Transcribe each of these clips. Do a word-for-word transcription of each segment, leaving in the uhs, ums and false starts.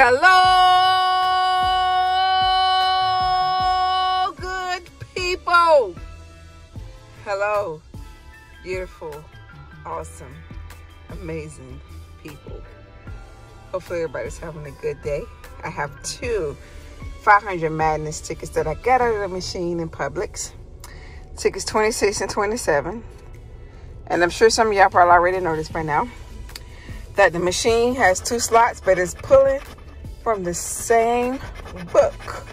Hello, good people. Hello, beautiful, awesome, amazing people. Hopefully everybody's having a good day. I have two five hundred Madness tickets that I got out of the machine in Publix. Tickets twenty-six and twenty-seven. And I'm sure some of y'all probably already know this by now, that the machine has two slots, but it's pulling from the same book.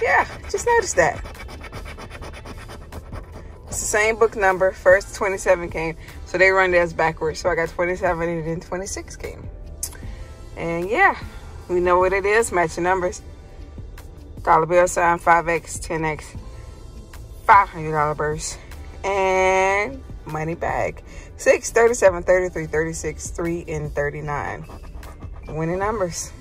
Yeah, just noticed that. It's the same book number. First twenty-seven came, so they run theirs backwards. So I got twenty-seven and then twenty-six came. And yeah, we know what it is, matching numbers. Dollar bill sign, five X, ten X, five hundred dollar burst, and money bag. six, thirty-seven, thirty-three, thirty-six, three, and thirty-nine. Winning numbers.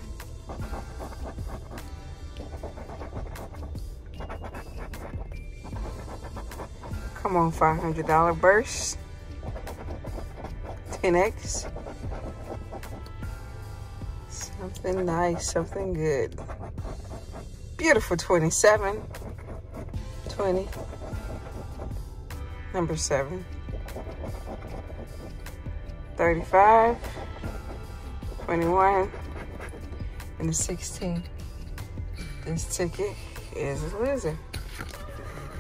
Come on, five hundred dollar burst, ten X. Something nice, something good. Beautiful twenty-seven, twenty, number seven, thirty-five, twenty-one, and the sixteen. This ticket is a loser.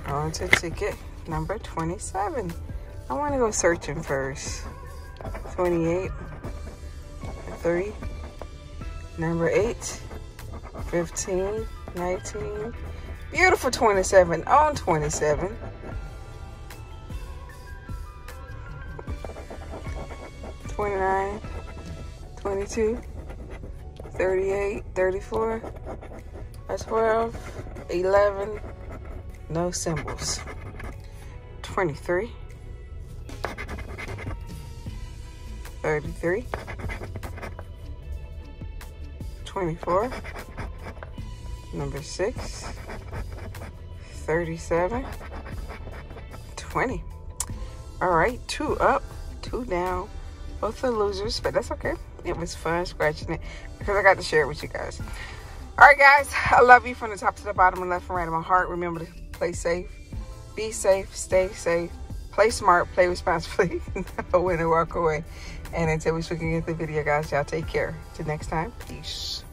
On to ticket number twenty-seven. I want to go searching first. twenty-eight, three, number eight, fifteen, nineteen, beautiful twenty-seven on twenty-seven. twenty-nine, twenty-two, thirty-eight, thirty-four, twelve, eleven, no symbols. twenty-three, thirty-three, twenty-four, number six, thirty-seven, twenty. All right, two up, two down. Both are losers, but that's okay. It was fun scratching it because I got to share it with you guys. All right, guys. I love you from the top to the bottom and left and right of my heart. Remember to play safe, be safe, stay safe, play smart, play responsibly, never win or walk away. And until we speak again in the video, guys, y'all take care. Till next time, peace.